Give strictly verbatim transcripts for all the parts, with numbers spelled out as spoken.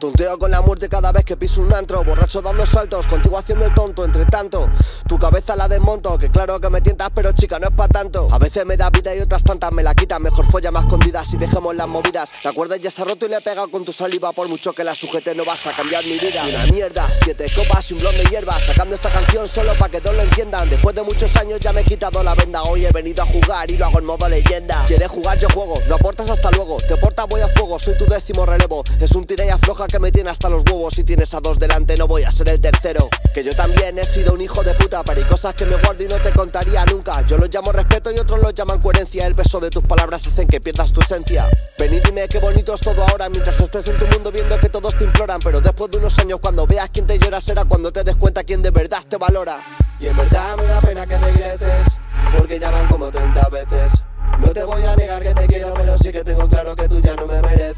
Tonteo con la muerte cada vez que piso un antro, borracho dando saltos, contigo haciendo el tonto. Entre tanto, tu cabeza la desmonto, que claro que me tientas pero chica no es pa' tanto. A veces me da vida y otras tantas me la quita. Mejor folla más escondidas y dejemos las movidas. La cuerda ya se ha roto y le he pegado con tu saliva. Por mucho que la sujete no vas a cambiar mi vida. Una mierda, siete copas y un blon de hierba. Sacando esta canción solo pa' que todos lo entiendan. Después de muchos años ya me he quitado la venda. Hoy he venido a jugar y lo hago en modo leyenda. Quieres jugar, yo juego, no aportas hasta luego. Te portas, voy a fuego, soy tu décimo relevo. Es un tira y afloja que me tiene hasta los huevos. Si tienes a dos delante no voy a ser el tercero. Que yo también he sido un hijo de puta, pero hay cosas que me guardo y no te contaría nunca. Yo los llamo respeto y otros los llaman coherencia. El peso de tus palabras hacen que pierdas tu esencia. Ven y dime qué bonito es todo ahora, mientras estés en tu mundo viendo que todos te imploran. Pero después de unos años cuando veas quién te llora, será cuando te des cuenta quién de verdad te valora. Y en verdad me da pena que regreses, porque ya van como treinta veces. No te voy a negar que te quiero, pero sí que tengo claro que tú ya no me mereces.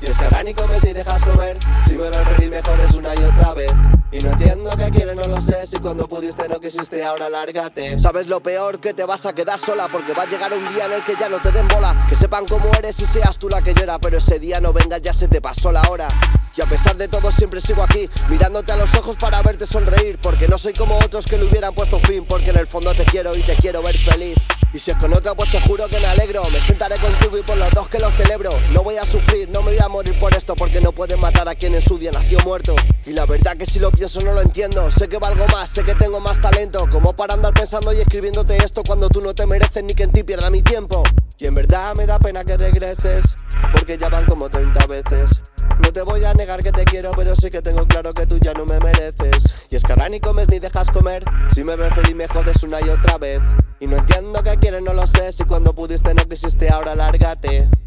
Tienes cara ni comes ni dejas comer, si me ves reír mejor es una y otra vez. Y no entiendo qué quieres, no lo sé, si cuando pudiste no quisiste, ahora lárgate. Sabes lo peor, que te vas a quedar sola, porque va a llegar un día en el que ya no te den bola. Que sepan cómo eres y seas tú la que llora, pero ese día no venga, ya se te pasó la hora. Y a pesar de todo siempre sigo aquí, mirándote a los ojos para verte sonreír, porque no soy como otros que le hubieran puesto fin, porque en el fondo te quiero y te quiero ver feliz. Y si es con otra pues te juro que me alegro, me sentaré contigo y por los dos que lo celebro. No voy a sufrir, no me voy a morir por esto, porque no pueden matar a quien en su día nació muerto. Y la verdad que si lo pienso no lo entiendo, sé que valgo más, sé que tengo más talento, como para andar pensando y escribiéndote esto cuando tú no te mereces ni que en ti pierda mi tiempo. Y en verdad me da pena que regreses, porque ya van como treinta veces. No te voy a negar que te quiero, pero sí que tengo claro que tú ya no me mereces. Y es que ahora ni comes ni dejas comer, si me ves feliz me jodes una y otra vez. Y no entiendo qué quieres, no lo sé, si cuando pudiste no quisiste, ahora lárgate.